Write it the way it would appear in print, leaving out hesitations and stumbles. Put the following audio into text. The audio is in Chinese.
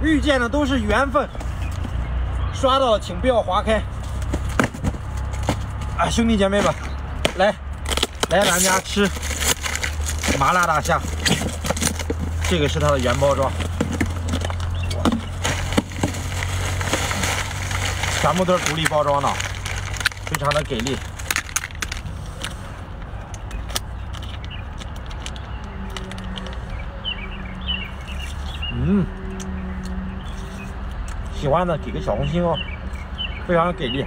遇见的都是缘分，刷到请不要划开。啊，兄弟姐妹们，来咱家吃麻辣大虾，这个是它的原包装，全部都是独立包装的，非常的给力。 嗯，喜欢的给个小红心哦，非常给力。